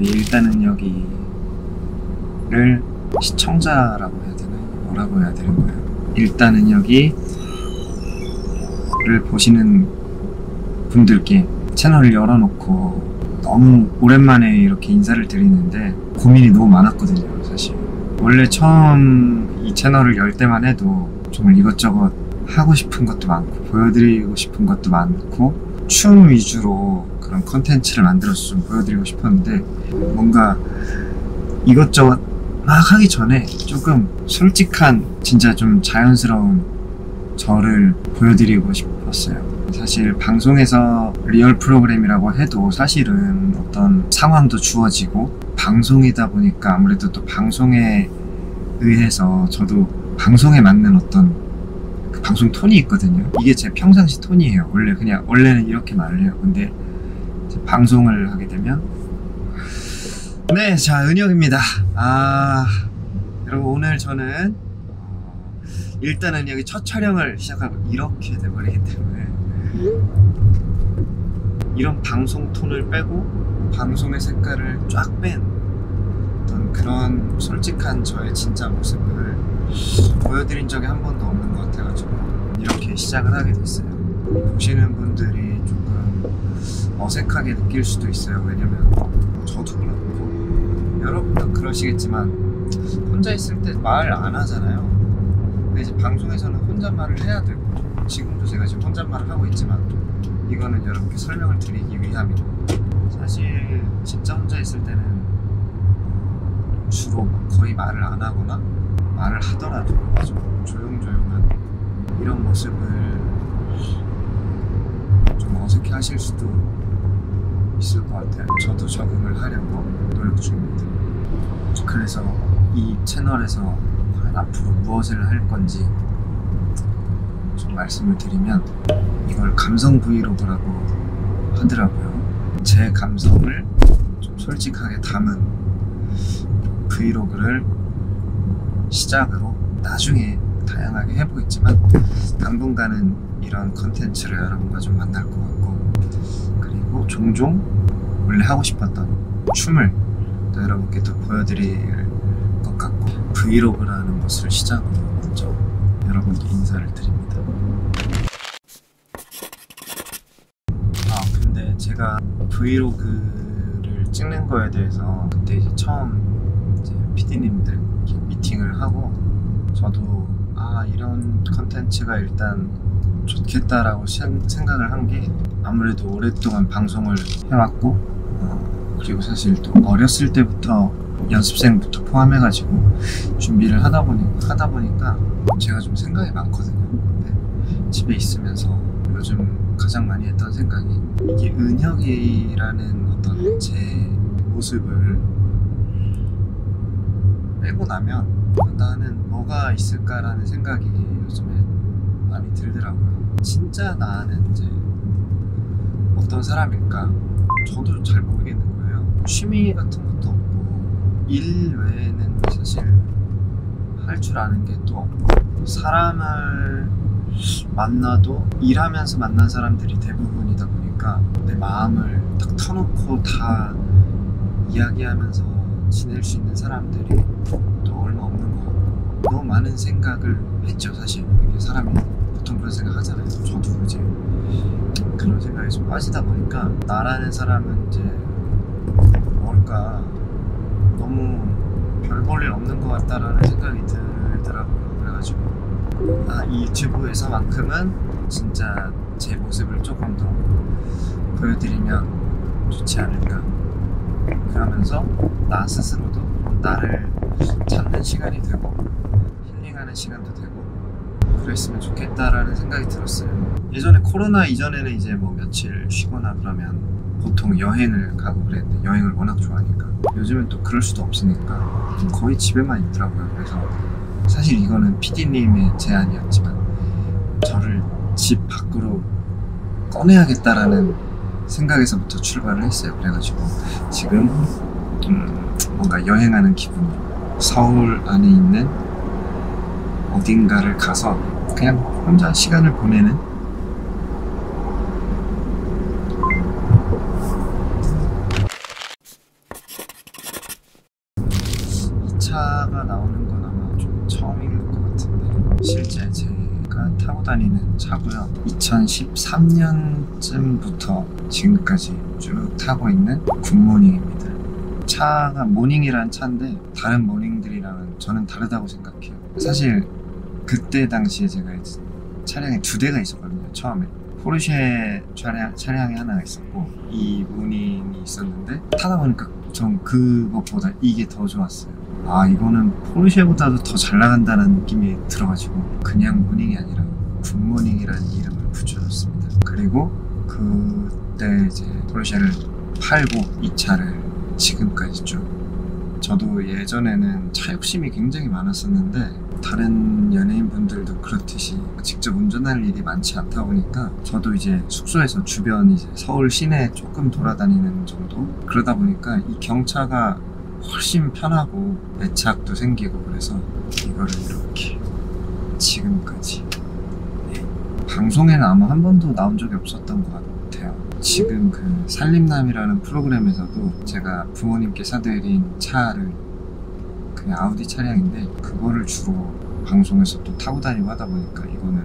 일단은 여기를 시청자라고 해야 되나요? 뭐라고 해야 되는 거예요? 일단은 여기를 보시는 분들께 채널을 열어놓고 너무 오랜만에 이렇게 인사를 드리는데 고민이 너무 많았거든요. 사실 원래 처음 이 채널을 열 때만 해도 정말 이것저것 하고 싶은 것도 많고 보여드리고 싶은 것도 많고 춤 위주로 그런 컨텐츠를 만들어서 좀 보여드리고 싶었는데 뭔가 이것저것 막 하기 전에 조금 솔직한 진짜 좀 자연스러운 저를 보여드리고 싶었어요. 사실 방송에서 리얼 프로그램이라고 해도 사실은 어떤 상황도 주어지고 방송이다 보니까 아무래도 또 방송에 의해서 저도 방송에 맞는 어떤 그 방송 톤이 있거든요. 이게 제 평상시 톤이에요. 원래는 이렇게 말을 해요. 근데 방송을 하게 되면 네, 자, 은혁입니다. 여러분 오늘 저는 일단은 여기 첫 촬영을 시작하고 이렇게 돼버리기 때문에 이런 방송 톤을 빼고 방송의 색깔을 쫙 뺀 어떤 그런 솔직한 저의 진짜 모습을 보여드린 적이 한 번도 없는 것 같아가지고 이렇게 시작을 하게 됐어요. 보시는 분들이 조금 어색하게 느낄 수도 있어요. 왜냐면 저도 그렇고 여러분도 그러시겠지만 혼자 있을 때 말 안 하잖아요. 근데 이제 방송에서는 혼잣말을 해야 되고 지금도 제가 지금 혼잣말을 하고 있지만 이거는 여러분께 설명을 드리기 위함이고 사실 진짜 혼자 있을 때는 주로 거의 말을 안 하거나 말을 하더라도 아주 조용조용한 이런 모습을 좀 어색해 하실 수도 있을 것 같아요. 저도 적응을 하려고 노력 중입니다. 그래서 이 채널에서 과연 앞으로 무엇을 할 건지 좀 말씀을 드리면 이걸 감성 브이로그라고 하더라고요. 제 감성을 좀 솔직하게 담은 브이로그를 시작으로 나중에 다양하게 해보겠지만 당분간은 이런 컨텐츠를 여러분과 좀 만날 것 같고 그리고 종종 원래 하고 싶었던 춤을 또 여러분께 또 보여드릴 것 같고 브이로그라는 것을 시작으로 먼저 여러분께 인사를 드립니다. 근데 제가 브이로그를 찍는 거에 대해서 그때 이제 처음 이제 PD님들 미팅을 하고 저도 이런 컨텐츠가 일단 좋겠다라고 생각을 한 게 아무래도 오랫동안 방송을 해왔고 그리고 사실 또 어렸을 때부터 연습생부터 포함해가지고 준비를 하다 보니까 제가 좀 생각이 많거든요. 근데 집에 있으면서 요즘 가장 많이 했던 생각이 이게 은혁이라는 어떤 제 모습을 빼고 나면 나는 뭐가 있을까라는 생각이 요즘에 많이 들더라고요. 진짜 나는 이제 어떤 사람일까? 저도 잘 모르겠는 거예요. 취미 같은 것도 없고 일 외에는 사실 할 줄 아는 게 또 없고 사람을 만나도 일하면서 만난 사람들이 대부분이다 보니까 내 마음을 딱 터놓고 다 이야기하면서 지낼 수 있는 사람들이 또 얼마 없는 것 같고 너무 많은 생각을 했죠. 사실 이게 사람이 보통 그런 생각 하잖아요. 저도 이제 그런 생각이 좀 빠지다 보니까 나라는 사람은 이제 뭘까 너무 별 볼일 없는 것 같다라는 생각이 들더라고요. 그래가지고 이 유튜브에서만큼은 진짜 제 모습을 조금 더 보여드리면 좋지 않을까 그러면서 나 스스로도 나를 찾는 시간이 되고 힐링하는 시간도 되고 그랬으면 좋겠다라는 생각이 들었어요. 예전에 코로나 이전에는 이제 뭐 며칠 쉬거나 그러면 보통 여행을 가고 그랬는데 여행을 워낙 좋아하니까 요즘은 또 그럴 수도 없으니까 거의 집에만 있더라고요. 그래서 사실 이거는 PD님의 제안이었지만 저를 집 밖으로 꺼내야겠다라는 생각에서부터 출발을 했어요. 그래가지고 지금 뭔가 여행하는 기분으로 서울 안에 있는 어딘가를 가서 그냥 혼자 시간을 보내는 자차가 나오는 건 아마 좀 처음일 것 같은데, 실제 제가 타고 다니는 차고요. 2013년쯤부터 지금까지 쭉 타고 있는 굿모닝입니다. 차가 모닝이란 차인데 다른 모닝들이랑은 저는 다르다고 생각해요. 사실 그때 당시에 제가 이제 차량이 2대가 있었거든요. 처음에 포르쉐 차량이 하나가 있었고 이 모닝이 있었는데, 타다 보니까 전 그것보다 이게 더 좋았어요. 아, 이거는 포르쉐보다도 더 잘 나간다는 느낌이 들어가지고 그냥 모닝이 아니라 굿모닝이라는 이름을 붙여줬습니다. 그리고 그때 이제 포르쉐를 팔고 이 차를 지금까지 쭉. 저도 예전에는 차 욕심이 굉장히 많았었는데 다른 연예인분들도 그렇듯이 직접 운전할 일이 많지 않다 보니까 저도 이제 숙소에서 주변 이제 서울 시내 조금 돌아다니는 정도, 그러다 보니까 이 경차가 훨씬 편하고 애착도 생기고, 그래서 이거를 이렇게 지금까지, 네. 방송에는 아마 한 번도 나온 적이 없었던 것 같아요. 지금 그 살림남이라는 프로그램에서도 제가 부모님께 사드린 차를, 그냥 아우디 차량인데 그거를 주로 방송에서 또 타고 다니고 하다 보니까 이거는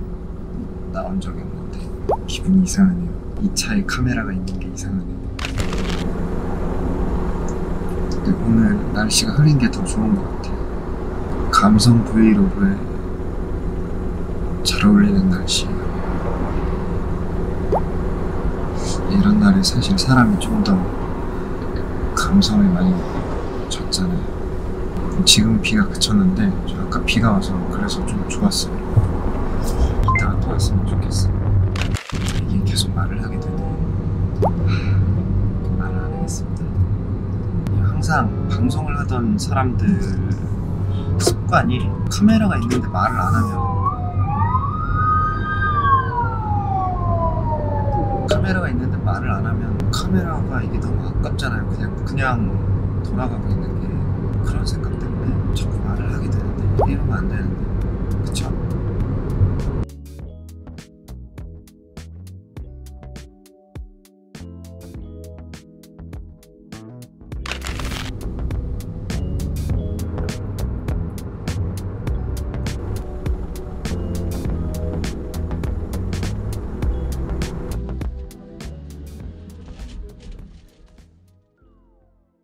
나온 적이 없는데 기분이 이상하네요. 이 차에 카메라가 있는 게 이상하네요. 근데 오늘 날씨가 흐린 게 더 좋은 것 같아요. 감성 브이로그에 잘 어울리는 날씨. 이런 날에 사실 사람이 좀 더 감성에 많이 젖잖아요. 지금 비가 그쳤는데 저 아까 비가 와서 그래서 좀 좋았어요. 이따가 또 왔으면 좋겠어요. 이게 계속 말을 하게 되네. 말을 안 하겠습니다. 항상 방송을 하던 사람들 습관이 카메라가 있는데 말을 안 하면, 카메라가 있는데 말을 안 하면 카메라가 이게 너무 아깝잖아요. 그냥 돌아가고 있는 게. 그런 생각 때문에 자꾸 말을 하게 되는데 이러면 안 되는데, 그쵸?